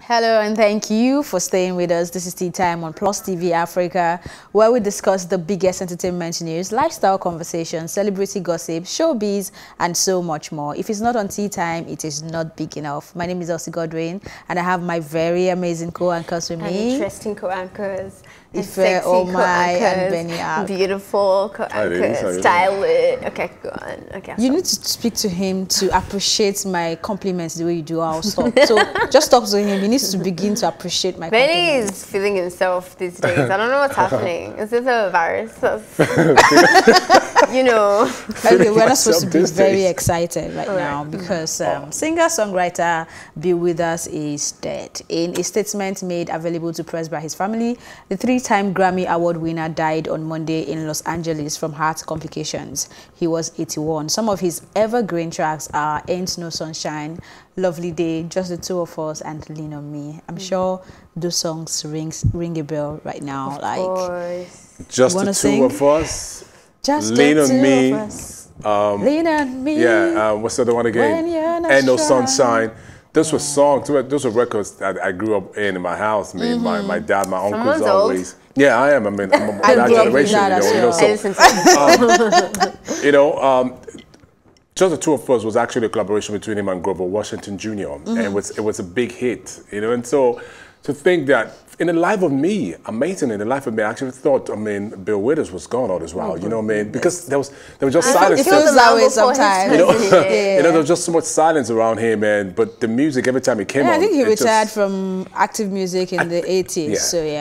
Hello and thank you for staying with us. This is Tea Time on Plus TV Africa, where we discuss the biggest entertainment news, lifestyle conversations, celebrity gossip, showbiz, and so much more. If it's not on Tea Time, it is not big enough. My name is Elsie Godwin, and I have my very amazing co-anchors with me. Interesting co-anchors. Ife Omai and Benny Ark. Beautiful co-anchors. Stylish. Okay, go on. Okay. You need to speak to him to appreciate my compliments the way you do. I'll stop. So just talk to him. He needs to begin to appreciate my compliments. Benny is feeling himself these days. I don't know what's happening. Is this a virus? You know. Okay, we're not supposed to be very excited right now because singer-songwriter Bill Withers is dead. In a statement made available to press by his family, the three-time Grammy Award winner died on Monday in Los Angeles from heart complications. He was 81. Some of his evergreen tracks are Ain't No Sunshine, Lovely Day, Just the Two of Us, and Lean on Me. I'm sure those songs ring a bell right now. Of course. Just the Two of Us, Just Lean on Me, Lean on Me. Yeah, what's the other one again? Ain't No Sunshine. Those were songs, those were records that I grew up in my house. Me, my dad, my uncles always. Yeah, I am. I mean, I'm that generation. Just the Two of Us was actually a collaboration between him and Grover Washington Jr. And it was a big hit, you know. And so to think that in the life of me, amazingly, in the life of me, I actually thought, I mean, Bill Withers was gone all this while, you know what I mean? Because there was just silence. It feels that way sometimes. You know? You know, there was just so much silence around him, and but the music, every time it came on. I think he retired from active music in the 80s, so he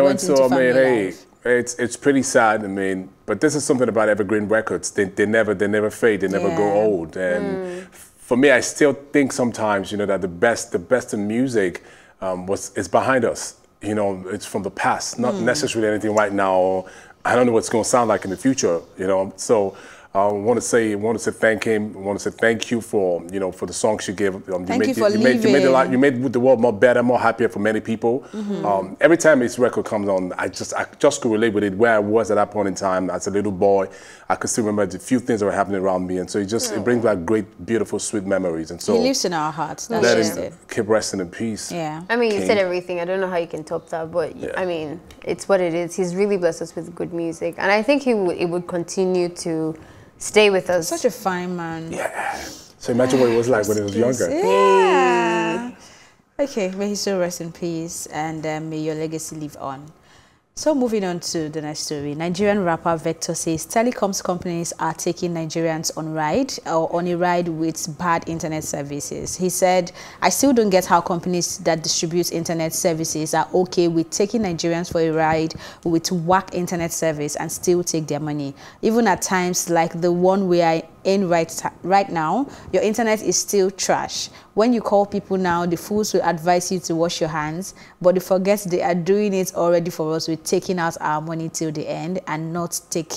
went into family life. It's pretty sad, I mean, but this is something about evergreen records. They never fade, they never go old. And for me, I still think sometimes, you know, that the best in music is behind us. You know, it's from the past, not necessarily anything right now. I don't know what's going to sound like in the future, you know. So I want to say thank him. I want to say thank you for, you know, for the songs you gave. You made the world more better, more happier for many people. Every time his record comes on, I just could relate with it where I was at that point in time as a little boy. I could still remember the few things that were happening around me, and so it brings back great, beautiful, sweet memories. And so he lives in our hearts. That's just it. Keep resting in peace. Yeah. I mean, you said everything. I don't know how you can top that, but I mean, it's what it is. He's really blessed us with good music, and I think it would continue to stay with us. Such a fine man. Yeah. So imagine what it was like when he was younger. Yeah. Okay, may he still rest in peace, and may your legacy live on. So moving on to the next story. Nigerian rapper Vector says telecoms companies are taking Nigerians on a ride with bad internet services. He said, "I still don't get how companies that distribute internet services are okay with taking Nigerians for a ride with whack internet service and still take their money. Even at times like the one where I in right now, your internet is still trash. When you call people now, the fools will advise you to wash your hands, but they forget they are doing it already for us with taking out our money till the end and not take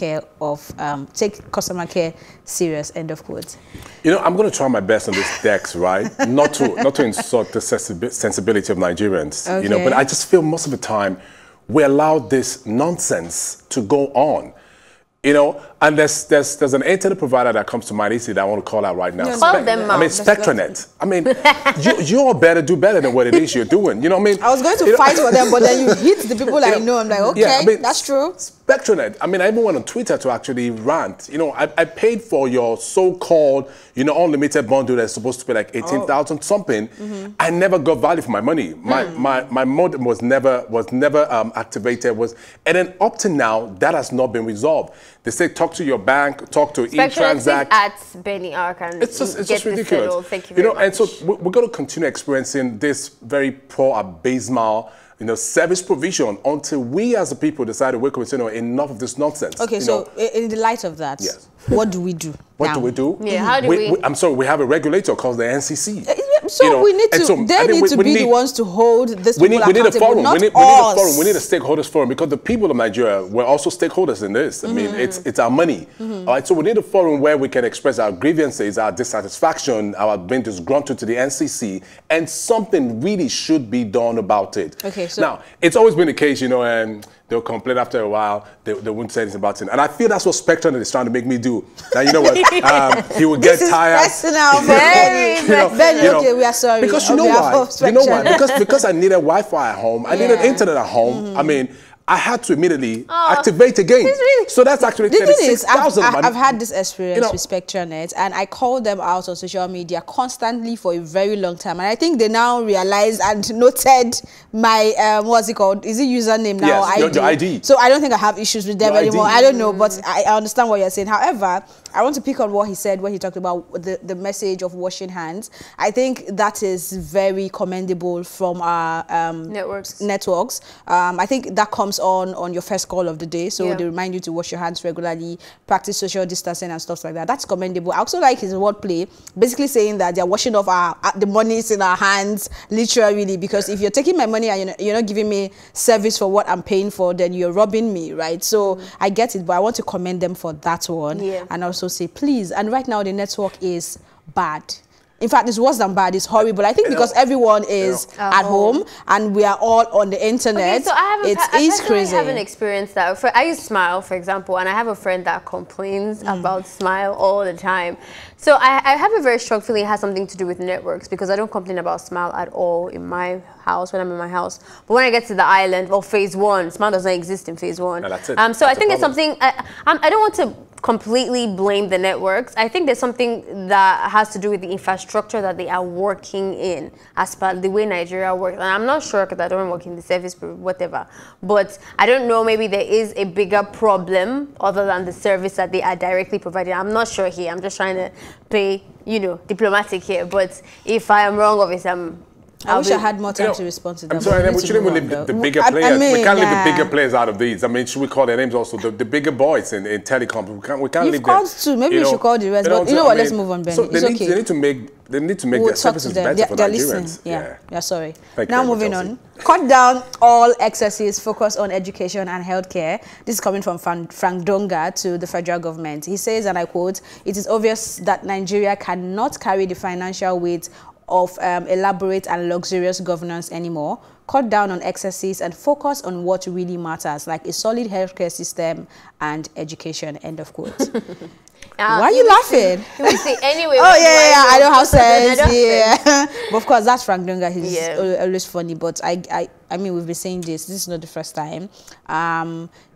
customer care serious." End of quote. You know, I'm going to try my best on this text, right? not to insult the sensibility of Nigerians, you know, but I just feel most of the time we allow this nonsense to go on. You know, and there's an internet provider that comes to mind easily that I want to call out right now. Spectranet. I mean, you all better do better than what it is you're doing. You know what I mean? I was going to fight for them, but then you hit the people I know. I'm like, okay, yeah, I mean, that's true. Spectranet. I mean, I even went on Twitter to actually rant. You know, I paid for your so-called, you know, unlimited bundle that's supposed to be like 18,000 something. I never got value for my money. My modem was never activated. And then up to now, that has not been resolved. They say talk to your bank, talk to eTransact. At Benny Ark, and it's just ridiculous. Thank you very much. And so we're going to continue experiencing this very poor, abysmal, you know, service provision until we as a people decide to wake up and say, you know, enough of this nonsense. Okay, so in the light of that, what do we do? What do we do? Yeah, how do we? I'm sorry, we have a regulator called the NCC. So you know, we need to. They need to be the ones to hold this. We need a forum. We need a stakeholders forum because the people of Nigeria were also stakeholders in this. I mean, it's our money. All right, so we need a forum where we can express our grievances, our dissatisfaction, our being disgruntled to the NCC, and something really should be done about it. Okay. So now it's always been the case, you know, They'll complain after a while. They won't say anything about it. And I feel that's what Spectranet is trying to make me do. Now, you know what? He will get tired. This is personal, very personal. Benny, okay, we are sorry. Because you know why? You know why? Because I needed Wi-Fi at home. I needed internet at home. I mean, I had to immediately activate again. Really, so that's actually 36,000. I've had this experience with Spectranet, and I called them out on social media constantly for a very long time. And I think they now realized and noted my, what's it called? Is it username now? Yes, your ID. So I don't think I have issues with them anymore. I don't know, but I understand what you're saying. However, I want to pick on what he said when he talked about the message of washing hands. I think that is very commendable from our networks. I think that comes on your first call of the day, so they remind you to wash your hands regularly, practice social distancing and stuff like that. That's commendable. I also like his wordplay, basically saying that they're washing off the monies in our hands, literally, because if you're taking my money and you're not giving me service for what I'm paying for, then you're robbing me, right? So I get it, but I want to commend them for that one. And also say please. And right now the network is bad. In fact, it's worse than bad. It's horrible. I think because everyone is at home and we are all on the internet. Okay, so it's crazy. I haven't experienced that. I use Smile, for example, and I have a friend that complains about Smile all the time. So I have a very strong feeling it has something to do with networks, because I don't complain about Smile at all in my house, when I'm in my house. But when I get to the island or phase one, Smile doesn't exist in phase one. No, that's it. So that's I think there's something, I don't want to completely blame the networks. I think there's something that has to do with the infrastructure that they are working in, as per the way Nigeria works. And I'm not sure, because I don't work in the service, but whatever. But I don't know, maybe there is a bigger problem other than the service that they are directly providing. I'm not sure here. I'm just trying to be, you know, diplomatic here. But if I am wrong, obviously I wish I had more time to respond to that. I'm sorry, we shouldn't leave the bigger players. We can't leave the bigger players out of these. I mean, should we call their names also? The bigger boys in telecom. We can't leave them. Maybe we should call the rest. But you know what? Let's move on, Benny. So they need to make their services better for Nigerians. Yeah, sorry. Now moving on. Cut down all excesses, focus on education and healthcare. This is coming from Frank Donga to the federal government. He says, and I quote, "It is obvious that Nigeria cannot carry the financial weight of elaborate and luxurious governance anymore. Cut down on excesses and focus on what really matters, like a solid healthcare system and education." End of quote. Why are you laughing? Anyway. I don't have sense. But of course, that's Frank Donga. He's always funny. But I mean, we've been saying this. This is not the first time.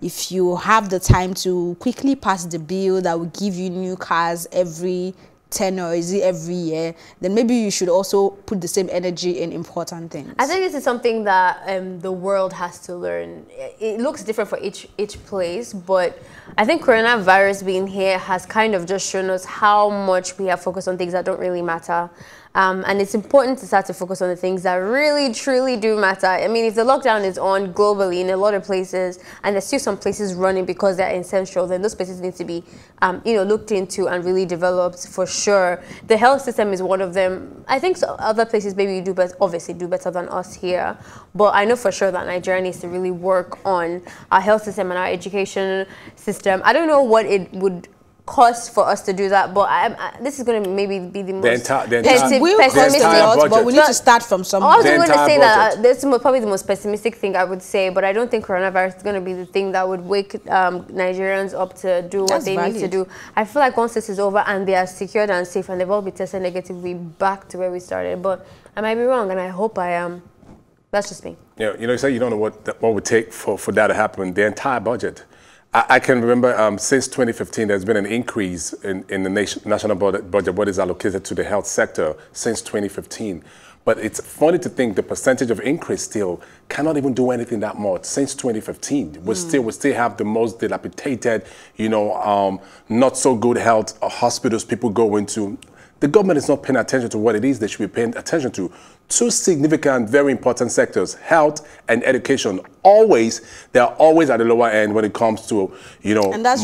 If you have the time to quickly pass the bill that will give you new cars every 10 or is it every year, then maybe you should also put the same energy in important things. I think this is something that the world has to learn. It looks different for each place, but I think coronavirus being here has kind of just shown us how much we have focused on things that don't really matter. And it's important to start to focus on the things that really, truly do matter. I mean, if the lockdown is on globally in a lot of places, and there's still some places running because they're essential, then those places need to be, you know, looked into and really developed for sure. The health system is one of them. I think other places maybe do better, obviously do better than us here. But I know for sure that Nigeria needs to really work on our health system and our education system. I don't know what it would cost for us to do that, but this is going to maybe be the most pessimistic. We'll cost a lot, but we need to start from somewhere. I was going to say that that's probably the most pessimistic thing I would say, but I don't think coronavirus is going to be the thing that would wake Nigerians up to do what they need to do. I feel like once this is over and they are secured and safe and they've all been tested negative, we'll be back to where we started. But I might be wrong, and I hope I am. That's just me. Yeah, you know, you say you don't know what would take for that to happen. The entire budget. I can remember since 2015, there's been an increase in the national budget, what is allocated to the health sector since 2015. But it's funny to think the percentage of increase still cannot even do anything that much since 2015. We still have the most dilapidated, you know, not so good health hospitals people go into. The government is not paying attention to what it is they should be paying attention to. Two significant, very important sectors, health and education. They're always at the lower end when it comes to, you know, funds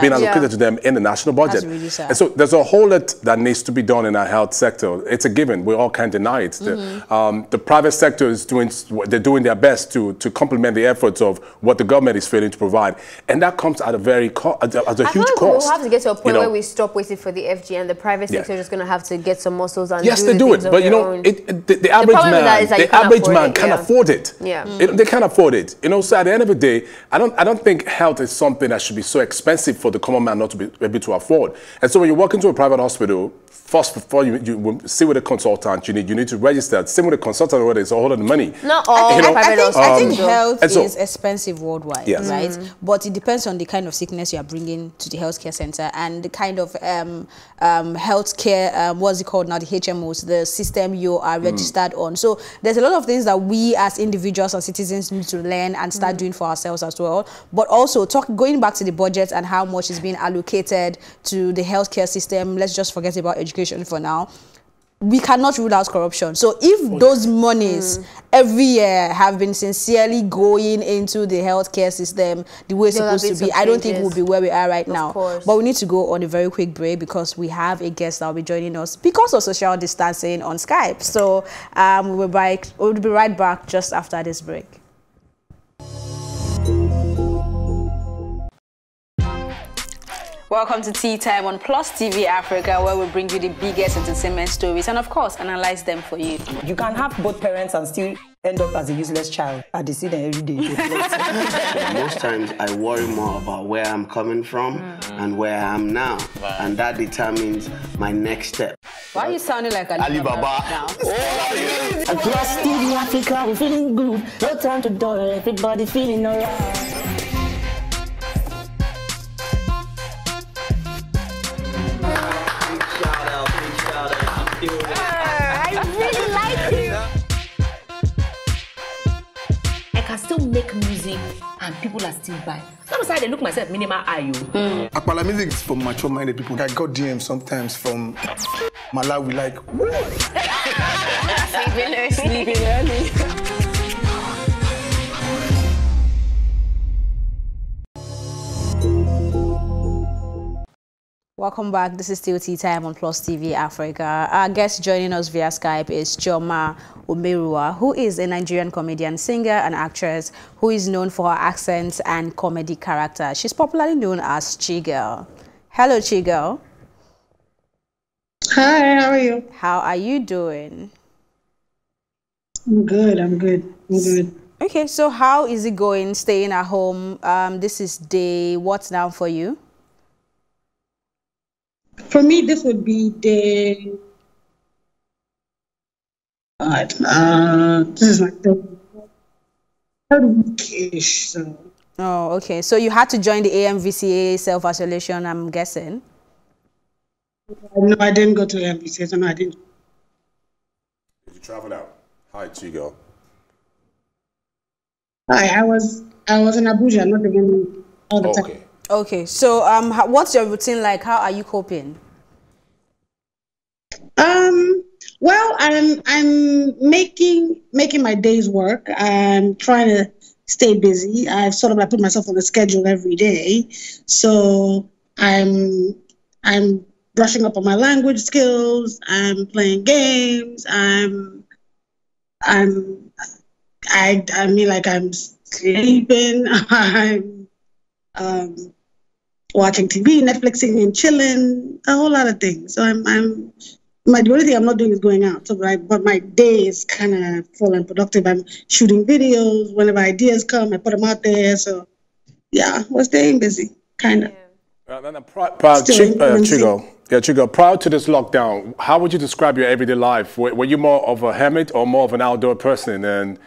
being allocated to them in the national budget. And so there's a whole lot that needs to be done in our health sector. It's a given. We all can't deny it. The private sector is doing their best to complement the efforts of what the government is failing to provide. And that comes at a huge cost. We'll have to get to a point where we stop waiting for the FG and the private sector just gonna have to get some muscles and yes, they do it, but you know, the average man can afford it. Yeah, they can afford it. You know, so at the end of the day, I don't think health is something that should be so expensive for the common man not to be able to afford. And so when you walk into a private hospital, first before you see with a consultant, you need to register. Same with a consultant, whether it's all the money. Not all. I think health is expensive worldwide, yes. Right? Mm-hmm. But it depends on the kind of sickness you are bringing to the healthcare center and the kind of healthcare, what's it called now, the HMOs, the system you are registered on. So there's a lot of things that we as individuals and citizens need to learn and start doing for ourselves as well. But also going back to the budget and how much is being allocated to the healthcare system, let's just forget about education for now. We cannot rule out corruption. So if those monies every year have been sincerely going into the healthcare system the way it's supposed to be, I don't think we'll be where we are right now. But we need to go on a very quick break because we have a guest that will be joining us because of social distancing on Skype. So we'll be right back just after this break. Welcome to Tea Time on Plus TV Africa, where we bring you the biggest entertainment stories and, of course, analyze them for you. You can have both parents and still end up as a useless child. I see them every day. Most times I worry more about where I'm coming from and where I am now. Wow. And that determines my next step. Why are you sounding like Alibaba now? Plus TV Africa, we're feeling good. No time to dollar, everybody feeling all right. Make music and people are still buying. Sometimes I look myself, minimal are you? Apala music is for mature minded people. I got DMs sometimes from Malawi, like, sleeping early. Welcome back. This is still Tea Time on Plus TV Africa. Our guest joining us via Skype is Chioma Umeruah, who is a Nigerian comedian, singer, and actress who is known for her accents and comedy character. She's popularly known as Chigul. Hello, Chigul. Hi, how are you? How are you doing? I'm good, I'm good, I'm good. Okay, so how is it going staying at home? This is day, what's now for you? For me, this would be the. This is like the third week-ish. So. Oh, okay. So you had to join the AMVCA self-isolation, I'm guessing. No, I didn't go to AMVCA, so no, I didn't. Did you travel out? Hi, Chigul. Hi, I was in Abuja, not even all the time. Okay. Okay, so what's your routine like? How are you coping? Well, I'm making my day's work. I'm trying to stay busy. I've sort of like put myself on a schedule every day, so I'm brushing up on my language skills. I'm playing games. I mean, I'm sleeping. I'm watching TV, Netflixing, and chilling, a whole lot of things. So the only thing I'm not doing is going out. So but my day is kind of full and productive. I'm shooting videos. Whenever ideas come, I put them out there. So yeah, we're staying busy, kind of. Chigul, prior to this lockdown, how would you describe your everyday life? Were you more of a hermit or more of an outdoor person? And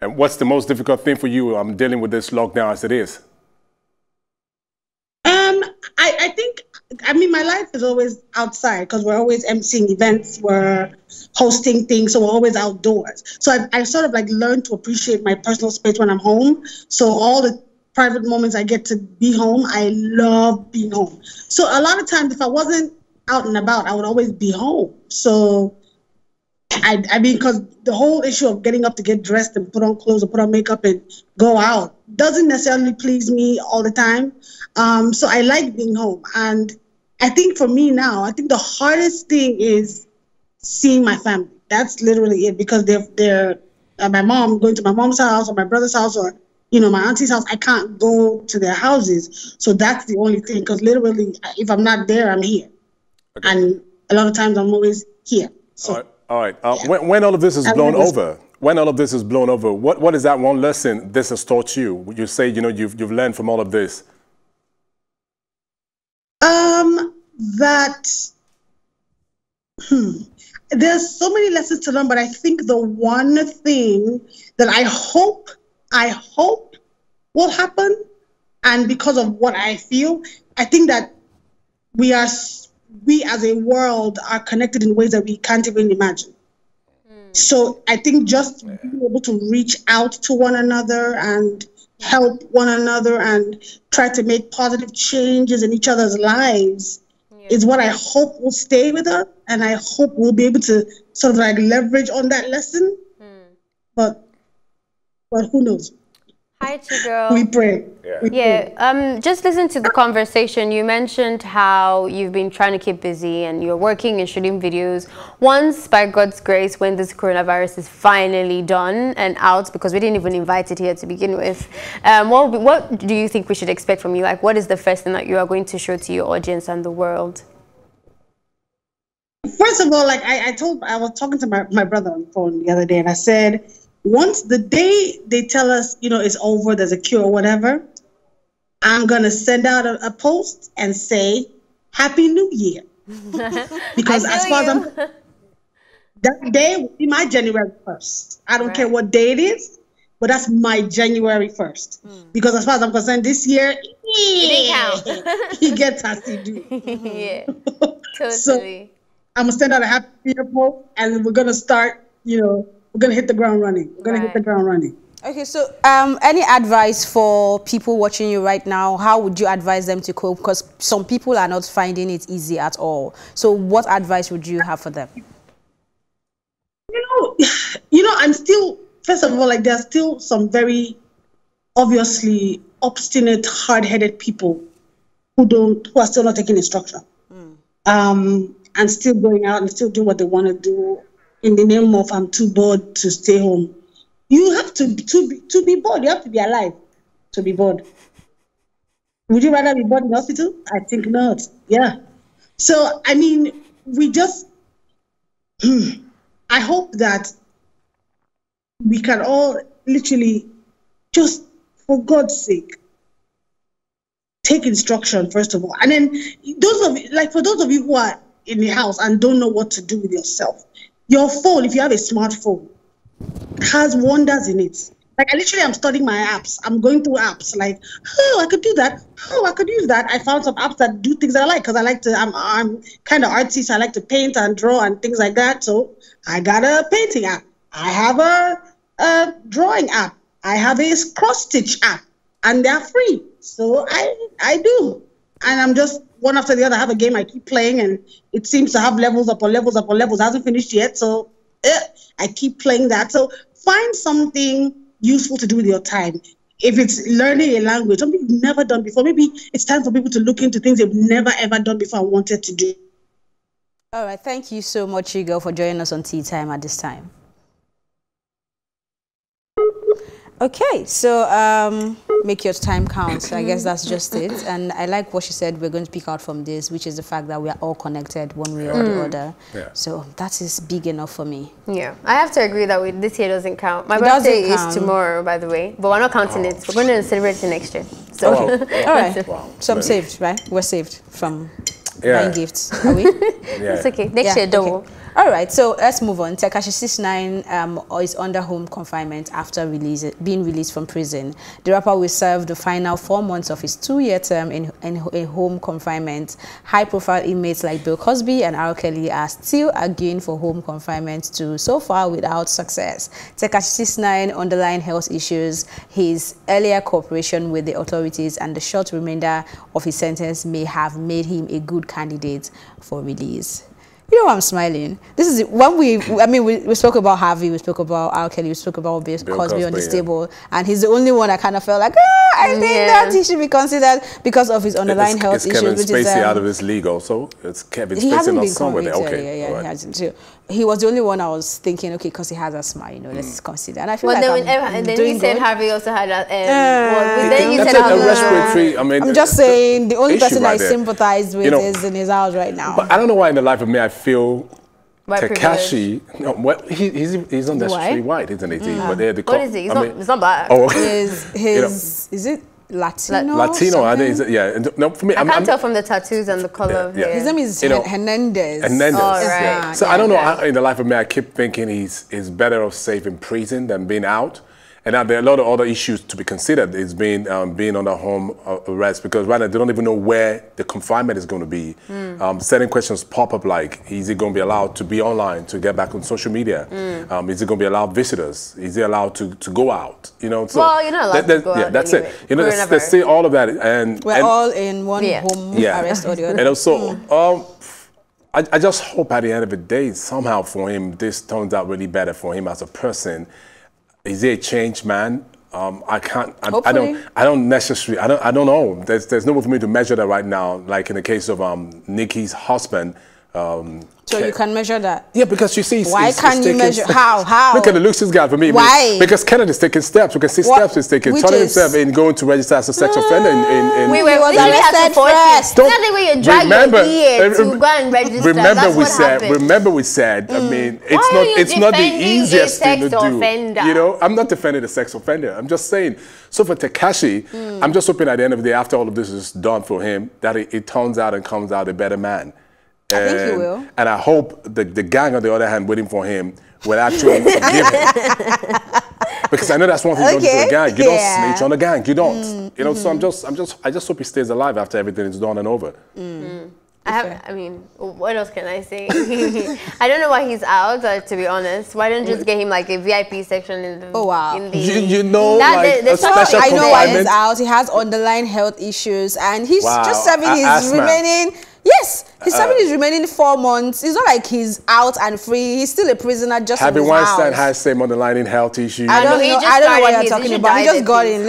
what's the most difficult thing for you? I'm dealing with this lockdown as it is. I mean, my life is always outside because we're always emceeing events, we're hosting things, so we're always outdoors. So I've sort of like learned to appreciate my personal space when I'm home. So all the private moments I get to be home, I love being home. So a lot of times, if I wasn't out and about, I would always be home. So I mean, because the whole issue of getting up to get dressed and put on clothes or put on makeup and go out doesn't necessarily please me all the time. So I like being home. And I think for me now, I think the hardest thing is seeing my family. That's literally it, because they're my mom, going to my mom's house or my brother's house or, you know, my auntie's house. I can't go to their houses. So that's the only thing, because literally if I'm not there, I'm here. Okay. And a lot of times I'm always here. So, all right. Yeah. When all of this is blown over, what is that one lesson this has taught you? You say, you know, you've learned from all of this. There's so many lessons to learn, but I think the one thing that I hope will happen, and because of what I feel, I think that we as a world are connected in ways that we can't even imagine. So I think just being able to reach out to one another and help one another and try to make positive changes in each other's lives is what I hope will stay with us, and I hope we'll be able to sort of like leverage on that lesson. But who knows? Hi, Chigul. We pray. Yeah. Just listen to the conversation. You mentioned how you've been trying to keep busy and you're working and shooting videos. Once, by God's grace, when this coronavirus is finally done and out, because we didn't even invite it here to begin with, what do you think we should expect from you? Like, what is the first thing that you are going to show to your audience and the world? First of all, like I was talking to my brother on the phone the other day, and I said, once the day they tell us, you know, it's over, there's a cure or whatever, I'm going to send out a post and say, Happy New Year. Because as far as that day will be my January 1st. I don't care what day it is, but that's my January 1st. Because as far as I'm concerned, this year, he gets us to do. Yeah, totally. So I'm going to send out a Happy New Year post, and we're going to start, you know, we're going to hit the ground running. We're going to hit the ground running. Okay, so any advice for people watching you right now? How would you advise them to cope? Because some people are not finding it easy at all. So what advice would you have for them? You know, I'm still, first of all, like there's still some very obviously obstinate, hard-headed people who are still not taking instruction and still going out and still doing what they want to do. In the name of I'm too bored to stay home. You have to be bored. You have to be alive to be bored. Would you rather be bored in hospital? I think not. Yeah. So, I mean, we just, I hope that we can all literally just, for God's sake, take instruction, first of all. And then for those of you who are in the house and don't know what to do with yourself, your phone, if you have a smartphone, has wonders in it. Like, I literally am studying my apps. I'm going through apps. Like, oh, I could do that. Oh, I could use that. I found some apps that do things I like, because I like to, I'm kind of artsy, so I like to paint and draw and things like that. So I got a painting app. I have a drawing app. I have a cross-stitch app, and they're free. So I do. And I'm just, one after the other, I have a game I keep playing, and it seems to have levels upon levels upon levels. It hasn't finished yet, so I keep playing that. So find something useful to do with your time. If it's learning a language, something you've never done before, maybe it's time for people to look into things they've never, ever done before and wanted to do. All right. Thank you so much, Chigul, for joining us on Tea Time at this time. Okay, so make your time count. So I guess that's just it. And I like what she said. We're going to pick out from this, which is the fact that we are all connected one way or the other. Yeah. So that is big enough for me. Yeah, I have to agree that this year doesn't count. My birthday is tomorrow, by the way, but we're not counting it. We're going to celebrate it next year. So all right. Wow. So I'm saved, right? We're saved from buying gifts. Are we? It's okay. Next year, don't. Okay. All right, so let's move on. Tekashi 6ix9ine is under home confinement after being released from prison. The rapper will serve the final 4 months of his 2-year term in home confinement. High-profile inmates like Bill Cosby and R. Kelly are still arguing for home confinement too, so far without success. Tekashi 6ix9ine underlying health issues, his earlier cooperation with the authorities, and the short remainder of his sentence may have made him a good candidate for release. You know why I'm smiling? This is when we spoke about Harvey, we spoke about R. Kelly, we spoke about Bill Cosby on this table, and he's the only one I kind of felt like, I think that he should be considered because of his underlying health issues. Kevin Spacey out of his league also? It's Kevin Spacey not somewhere there. Okay, he hasn't. So he was the only one I was thinking, okay, because he has asthma, you know, let's consider. And I feel like then you said Harvey also had a respiratory. I mean, I'm just saying the only person I sympathized with is in his house right now. But I don't know why in the life of me I feel Tekashi, no, well, he's not necessarily white, isn't it? Mm. But they're the what is it? He's, I mean, he's not black. Oh, his you know, is it Latino? Latino, I think. Yeah, no, for me, I can't tell from the tattoos and the color. Yeah, yeah. His name is Hernandez. Hernandez. Oh, right. Yeah. So yeah, I don't know. I, in the life of me, I keep thinking he's better off safe in prison than being out. And now there are a lot of other issues to be considered. It's being under home arrest, because right now they don't even know where the confinement is going to be. Mm. Certain questions pop up like, is he going to be allowed to be online, to get back on social media? Mm. Is he going to be allowed visitors? Is he allowed to go out? You know, so well, you're not allowed to go out that's anyway. It. You know, they say all of that. And we're all in one home arrest or the other. And also, I just hope at the end of the day, somehow for him, this turns out really better for him as a person. Is he a changed man? I can't. I don't necessarily. I don't know. There's no way for me to measure that right now. Like in the case of Nikki's husband. So you can measure that. Yeah, because you see. Why can't you measure? How? How? Look at the looks this guy for me. Why? Because Kenneth is taking steps. We can see steps he's taking. Turning himself in, going to register as a sex offender. We was arrested first. Not the way you drag your ear to go and register. Remember we said. Mm. I mean, it's not the easiest thing to do. You know, I'm not defending a sex offender. I'm just saying. So for Tekashi, I'm just hoping at the end of the day, after all of this is done for him, that it turns out and comes out a better man. And, I think he will. And I hope the gang, on the other hand, waiting for him will actually forgive him. Because I know that's one thing you don't do to a gang. You don't snitch on a gang. You don't. You know. So I just hope he stays alive after everything is done and over. I mean, what else can I say? I don't know why he's out. To be honest, why don't you just get him like a VIP section in the? Oh wow! In the, you know, like the special I know why he's out. He has underlying health issues, and he's just serving his remaining. Yes, his family is remaining 4 months. It's not like he's out and free. He's still a prisoner just in his house. Harvey Weinstein has same underlying health issues. I don't know what you're talking about. He just got in.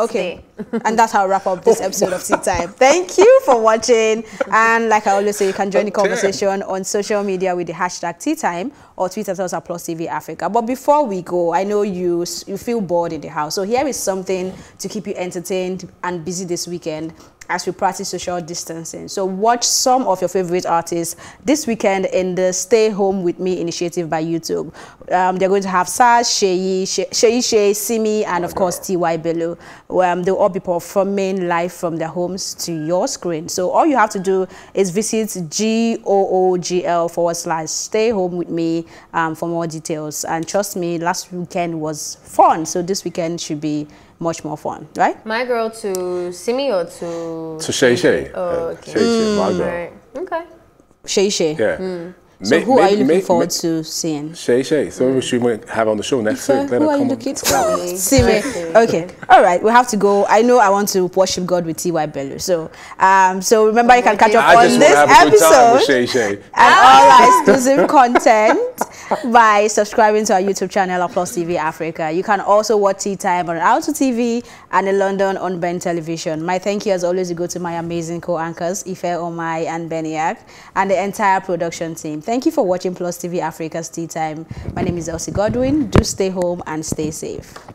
Okay. And that's how I wrap up this episode of Tea Time. Thank you for watching. And like I always say, you can join the conversation on social media with the hashtag Tea Time or tweet at us at Plus TV Africa. But before we go, I know you feel bored in the house. So here is something to keep you entertained and busy this weekend as we practice social distancing. So watch some of your favorite artists this weekend in the Stay Home With Me initiative by YouTube. They're going to have Saz, Sheyi Shey, Simi, and of course Ty Bello. They'll all be performing live from their homes to your screen. So all you have to do is visit googl.com/Stay Home With Me for more details. And trust me, last weekend was fun. So this weekend should be much more fun, right? My girl to Simi or to Shey Shey. Oh, okay. Shey, my girl. Right. Okay. Shey Shey. Yeah. Mm. So who are you looking forward to seeing? Shey Shey. So we should have on the show next week. Who are you looking forward to? Simi. Okay. All right. We have to go. I know I want to worship God with Ty Bello. So remember you can catch up on this episode and all our exclusive content by subscribing to our YouTube channel at Plus TV Africa. You can also watch Tea Time on Alto TV and in London on Ben Television. My thank you as always go to my amazing co-anchors Ife Omai and Benny Ark and the entire production team. Thank you for watching Plus TV Africa's Tea Time. My name is Elsie Godwin. Do stay home and stay safe.